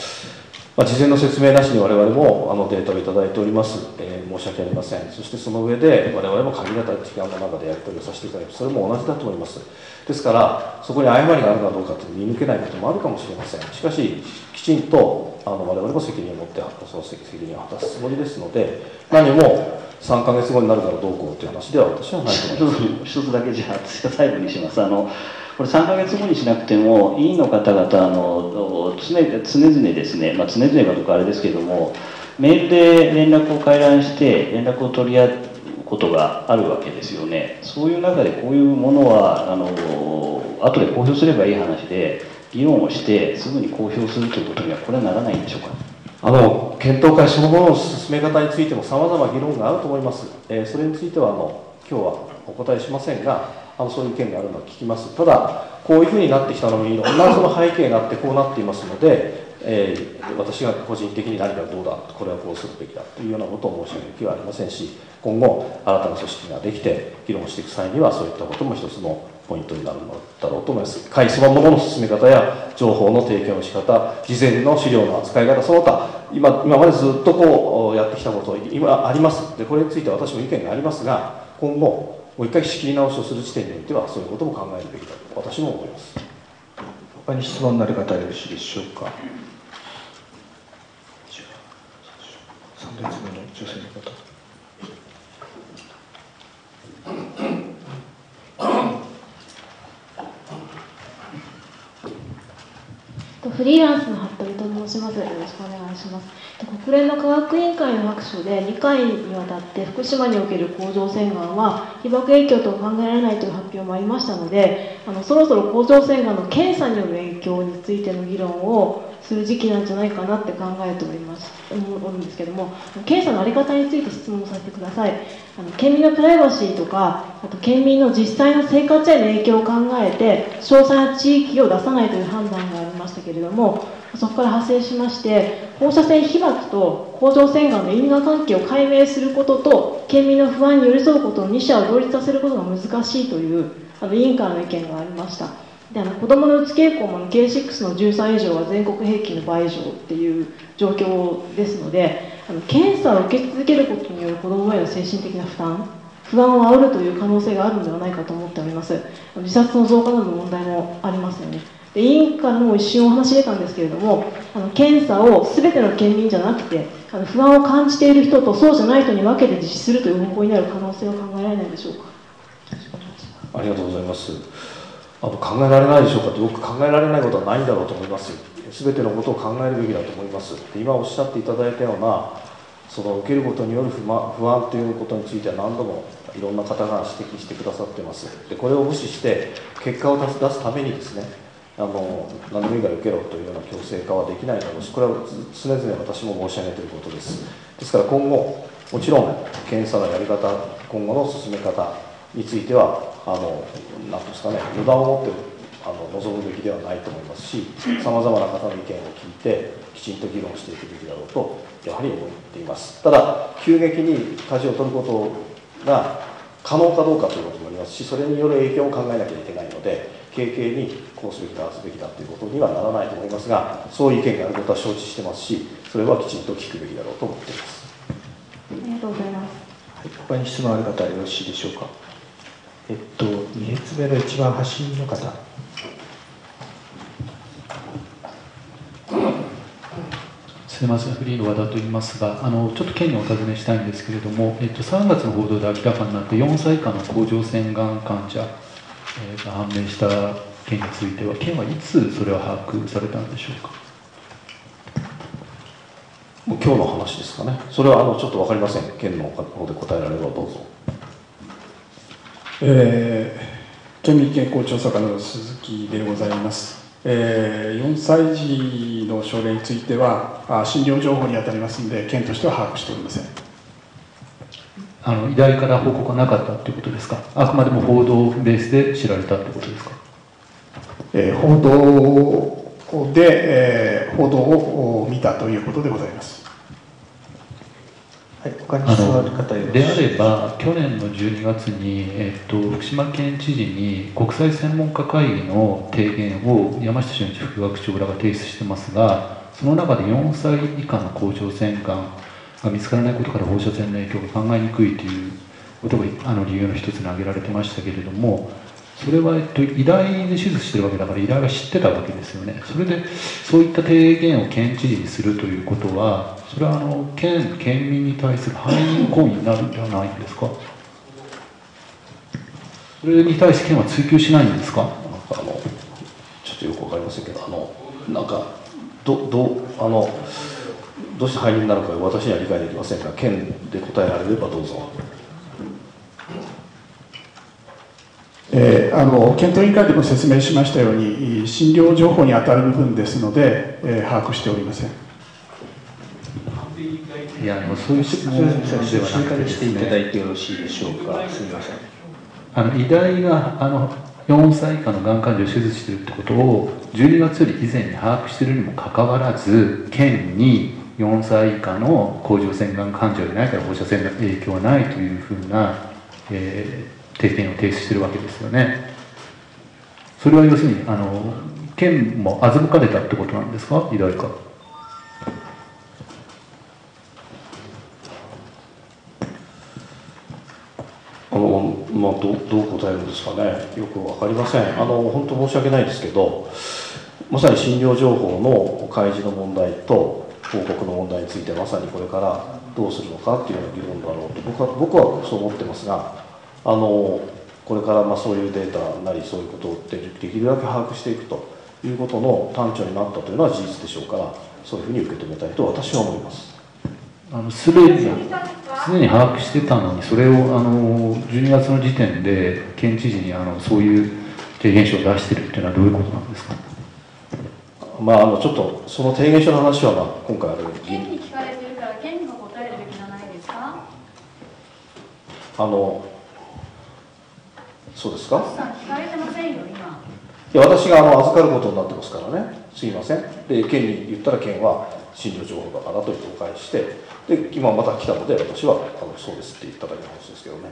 まあ、事前の説明なしに我々もあのデータをいただいております、えー、申し訳ありません。そしてその上で我々も限られた時間の中でやり取りをさせていただく、それも同じだと思います。ですからそこに誤りがあるかどうかと見抜けないこともあるかもしれません。しかしきちんとあの我々も責任を持ってその責任を果たすつもりですので、何もさんかげつごになるからどうこうという話では私はないと思います。一つだけじゃあ最後にします。あのこれさんかげつごにしなくても委員の方々の 常, 常々ですね、まあ、常々かどうかあれですけれども、メールで連絡を回覧して連絡を取り合うことがあるわけですよね。そういう中でこういうものはあの後で公表すればいい話で、議論をしてすぐに公表するということにはこれはならないんでしょうか。あの検討会その後の進め方についてもさまざま議論があると思います。えー、それについてはあの今日はお答えしませんが、あのそういう意見があるのは聞きます。ただこういうふうになってきたのにいろんなその背景があってこうなっていますので、えー、私が個人的に何がどうだ、これはこうするべきだというようなことを申し上げる気はありませんし、今後新たな組織ができて議論していく際にはそういったことも一つのポイントになるのだろうと思います。会そばものの進め方や情報の提供の仕方、事前の資料の扱い方、その他 今, 今までずっとこうやってきたこと今あります。でこれについて私も意見がありますが、今後もう一回仕切り直しをする時点においてはそういうことも考えるべきだと私も思います。他に質問のある方よろしいでしょうか。さん列目の女性の方。フリーランスの服部と申します。よろしくお願いします。国連の科学委員会の白書でにかいにわたって福島における甲状腺がんは被爆影響と考えられないという発表もありましたので、あのそろそろ甲状腺がんの検査による影響についての議論をする時期なんじゃないかなって考えております思うんですけども、検査の在り方について質問させてください。あの県民のプライバシーとか、あと県民の実際の生活への影響を考えて詳細な地域を出さないという判断がありましたけれども、そこから派生しまして、放射線被爆と甲状腺がんの因果関係を解明することと県民の不安に寄り添うことのに者を両立させることが難しいというあの委員からの意見がありました。で、あの子どものうつ傾向も ケーシックス のじゅうさん以上は全国平均の倍以上っていう状況ですので、あの検査を受け続けることによる子どもへの精神的な負担不安を煽るという可能性があるのではないかと思っております。自殺の増加などの問題もありますよね。で、委員からも一瞬お話し出たんですけれども、あの検査を全ての県民じゃなくて、あの不安を感じている人とそうじゃない人に分けて実施するという方向になる可能性は考えられないでしょうか。ありがとうございます。あの考えられないでしょうかって、僕考えられないことはないんだろうと思いますよ。全てのことを考えるべきだと思います。で、今おっしゃっていただいたようなその受けることによる不安ということについては何度もいろんな方が指摘してくださってます。で、これを無視して結果を出すためにですね、あの何でもいいから受けろというような強制化はできないだろうし、これは常々私も申し上げていることです。ですから今後もちろん検査のやり方、今後の進め方については何ていうんですかね、無駄を持ってあの望むべきではないと思いますし、さまざまな方の意見を聞いてきちんと議論していくべきだろうとやはり思っています。ただ急激に舵を取ることが可能かどうかということもありますし、それによる影響を考えなきゃいけないので、軽々にこうすべきだ、ああすべきだということにはならないと思いますが、そういう意見があることは承知してますし、それはきちんと聞くべきだろうと思っています。ありがとうございます。はい、他に質問ある方はよろしいでしょうか。えっとに列目の一番端の方。すみません、フリーの和田と言いますが、あのちょっと県にお尋ねしたいんですけれども、えっと、さんがつの報道で明らかになったよんさい以下の甲状腺がん患者が判明した件については、県はいつそれを把握されたんでしょうか。もう今日の話ですかね。それはあのちょっと分かりません。県の方で答えられればどうぞ。えー、県民健康調査課の鈴木でございます。えー、よんさい児の症例についてはあ診療情報に当たりますので、県としては把握しておりません。あの医大から報告がなかったということですか。あくまでも報道ベースで知られたということですか。えー、報道で、えー、報道を見たということでございます。はい、他に座る方よろしいでしょうか。であれば去年のじゅうにがつに、えっと、福島県知事に国際専門家会議の提言を山下俊一副学長らが提出してますが、その中でよんさい以下の甲状腺がんが見つからないことから放射線の影響が考えにくいということがあの理由の一つに挙げられてましたけれども、それは、えっと、医大で手術してるわけだから医大が知ってたわけですよね。それでそういった提言を県知事にするということは、それはあの県県民に対する背任行為になるんじゃないんですか。それに対して県は追及しないんですか。なんかあのちょっとよくわかりませんけど、あのなんかどどあのどうして背任なのか私には理解できませんが、県で答えられればどうぞ。えー、あの検討委員会でも説明しましたように、診療情報に当たる部分ですので、えー、把握しておりません。いや、もうそういう質問ではなくてですね、追加していただいてよろしいでしょうか。すみません。あの医大があのよんさい以下のがん患者を手術しているということをじゅうにがつより以前に把握しているにもかかわらず、県によんさい以下の甲状腺がん患者がいないから放射線の影響はないというふうな、えー提言を提出しているわけですよね。それは要するにあの県も預かれたってことなんですか、医大か。あのまあ ど, どう答えるんですかね。よく分かりません。あの本当申し訳ないですけど、まさに診療情報の開示の問題と報告の問題について、まさにこれからどうするのかっていうような議論だろうと僕は僕はそう思ってますが。あのこれからまあそういうデータなりそういうことをできるだけ把握していくということの端緒になったというのは事実でしょうから、そういうふうに受け止めたいと私は思います。あのすでにすでに把握してたのに、それをあのじゅうにがつの時点で県知事にあのそういう提言書を出してるっていうのはどういうことなんですか。まああのちょっとその提言書の話はまあ今回ある県に聞かれてるから県が答えるべきじゃないですか。あのそうですか。聞かれてませんよ今。いや私があの預かることになってますからね。すいません。で県に言ったら県は診療情報だからと紹介して、で今また来たので私はあのそうですって言っただけの話ですけどね。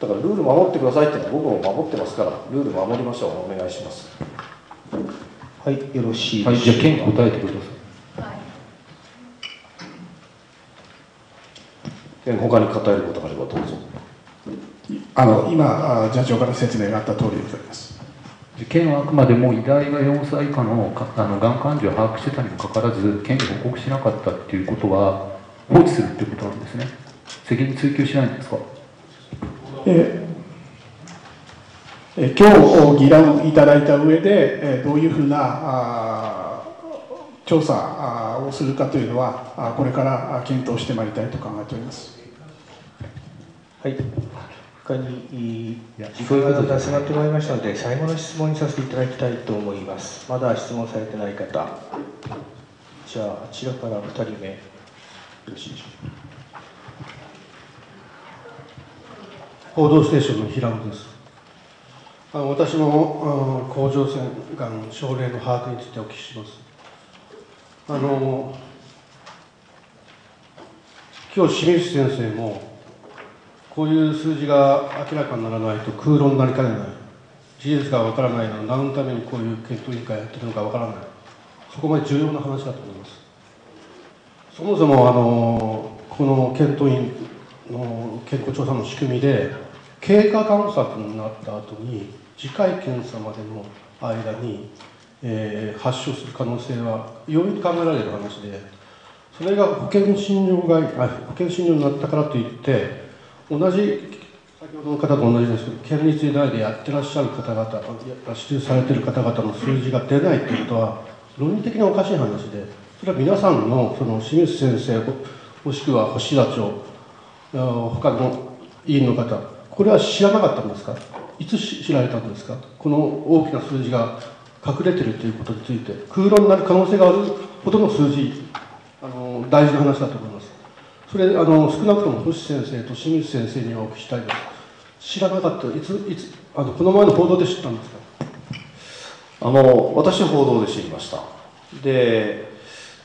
だからルール守ってくださいっていうのは僕も守ってますからルール守りましょう。お願いします。はい、よろしいですか。はい、じゃあ県答えてください。はい。県他に答えることがあればどうぞ。あの今社長から説明があった通りでございます。県はあくまでも医大がよんさい以下のあのがん患者を把握してたにもかかわらず県に報告しなかったっていうことは放置するってことなんですね。責任追及しないんですか。ええ、今日議論いただいた上でどういうふうな調査をするかというのはこれから検討してまいりたいと考えております。はい、他に時間が出せなくなりましたので、最後の質問にさせていただきたいと思います。まだ質問されてない方、じゃあ、あちらからふたりめ、よろしいでしょうか。報道ステーションの平尾です。あの私も甲状腺がん症例の把握についてお聞きします。あの今日、清水先生も、こういう数字が明らかにならないと空論になりかねない、事実が分からないのは何のためにこういう検討委員会をやっているのか分からない、そこまで重要な話だと思います。そもそもあのこの検討委員の健康調査の仕組みで経過観察になった後に次回検査までの間に、えー、発症する可能性は容易に考えられる話で、それが保険診療が保険診療になったからといって同じ、先ほどの方と同じですけど、県立医大でやってらっしゃる方々、支給されている方々の数字が出ないということは、論理的におかしい話で、それは皆さんの、その清水先生、もしくは星田町、他の委員の方、これは知らなかったんですか、いつ知られたんですか、この大きな数字が隠れているということについて、空論になる可能性があるほどの数字、あの大事な話だと思います。それあの少なくとも星先生と清水先生にはお聞きしたいです。知らなかった、いついつあのこの前の報道で知ったんですか。あの私は報道で知りました。で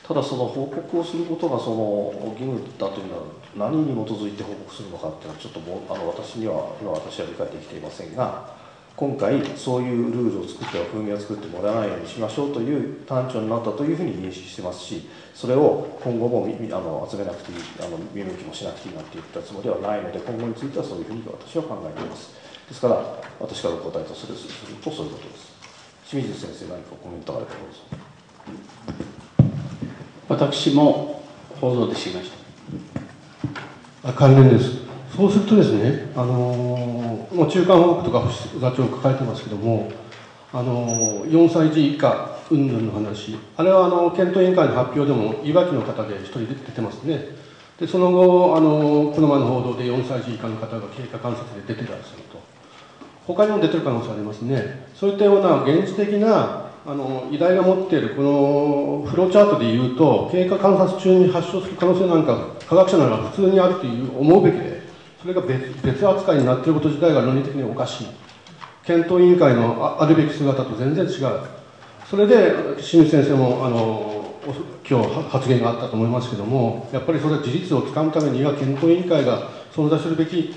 ただその報告をすることがその義務だというのは何に基づいて報告するのかっていうのはちょっともうあの私には今私は理解できていませんが、今回そういうルールを作っては風味を作ってもらわないようにしましょうという端緒になったというふうに認識してますし、それを今後もあの集めなくていい、あの見向きもしなくていいなんて言ったつもりはないので、今後についてはそういうふうに私は考えています。ですから私からお答えとするとそういうことです。清水先生、何かコメントがあればどうぞ。私も報道で知りました。あ、関連です。そうするとですね、あのー、もう中間報告とか座長を抱えてますけども、あのー、よんさい児以下云々の話、あれはあの検討委員会の発表でもいわきの方で一人出てますね。でその後、あのー、この前の報道でよんさい児以下の方が経過観察で出てらっしゃると、他にも出てる可能性ありますね。そういったような現実的な、あのー、医大が持っているこのフローチャートでいうと、経過観察中に発症する可能性なんか科学者なら普通にあるという思うべきで、それが 別, 別扱いになっていること自体が論理的におかしい、検討委員会の あ, あるべき姿と全然違う、それで清水先生もあの今日発言があったと思いますけども、やっぱりそれは事実をつかむためには、検討委員会が存在するべき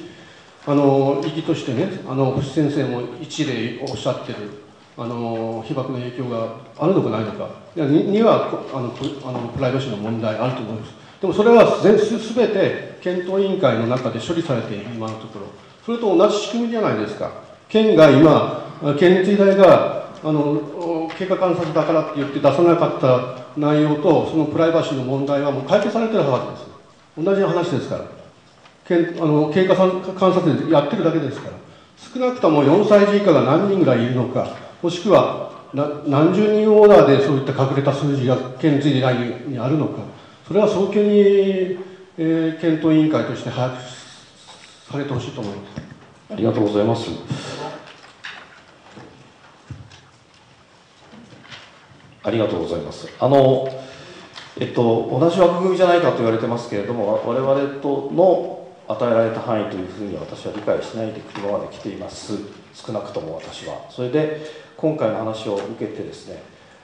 あの意義としてね、あの星先生も一例おっしゃってる、あの被爆の影響があるのかないのか、にはあの プ, あのプライバシーの問題あると思います。でもそれは全全て検討委員会の中で処理されている、今のところ。それと同じ仕組みじゃないですか。県が今、県立医大があの経過観察だからって言って出さなかった内容と、そのプライバシーの問題はもう解決されてるはずです。同じ話ですから。あの経過観察でやってるだけですから。少なくともよんさい児以下が何人ぐらいいるのか、もしくはな何十人オーダーでそういった隠れた数字が県ついでないにあるのか、それは早急に、えー、検討委員会として把握されてほしいと思います。ありがとうございます。ありがとうございます。あの、えっと、同じ枠組みじゃないかと言われてますけれども、我々との与えられた範囲というふうに私は理解しないで今まで来ています、少なくとも私は。それで、今回の話を受けてですね、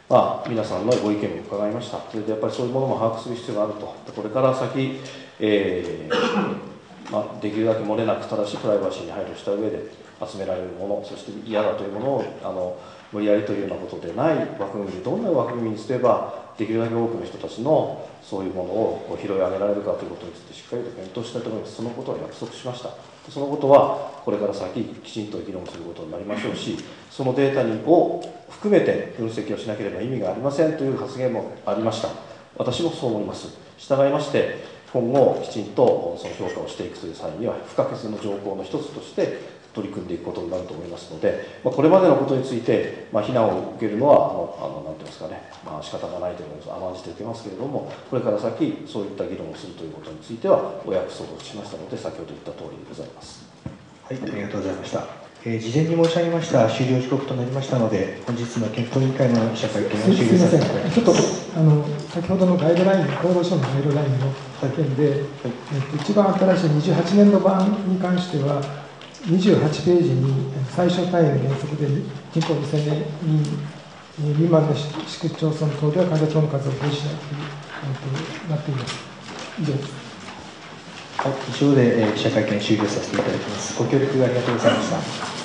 まあ、皆さんのご意見も伺いました。それでやっぱりそういうものも把握する必要があると。これから先、えーまあ、できるだけ漏れなく正しいプライバシーに配慮した上で集められるもの、そして嫌だというものをあの無理やりというようなことでない枠組みで、どんな枠組みにすればできるだけ多くの人たちのそういうものをこう拾い上げられるかということについてしっかりと検討したいと思います。そのことは約束しました。そのことはこれから先きちんと議論することになりましょうし、そのデータを含めて分析をしなければ意味がありませんという発言もありました。私もそう思います。従いまして今後、きちんとその評価をしていくという際には、不可欠の条項の一つとして取り組んでいくことになると思いますので、まあ、これまでのことについて、まあ、非難を受けるのは、あの、あのなんていうんですかね、まあ、仕方がないと思います、甘んじて受けますけれども、これから先、そういった議論をするということについては、お約束をしましたので、先ほど言ったとおりでございます。はい、ありがとうございました。えー、事前に申し上げました、終了時刻となりましたので、本日の検討委員会の記者会見を終了させていただきます。すみません、ちょっとあの先ほどのガイドライン、厚労省のガイドラインの件で、はい、えっと、一番新しいにじゅうはちねんど版に関しては、にじゅうはちページに最小単位の原則でにこにせんにん未満の市区町村等では患者等の数を減しないとなっています。以上です。以上で記者会見終了させていただきます。ご協力ありがとうございました。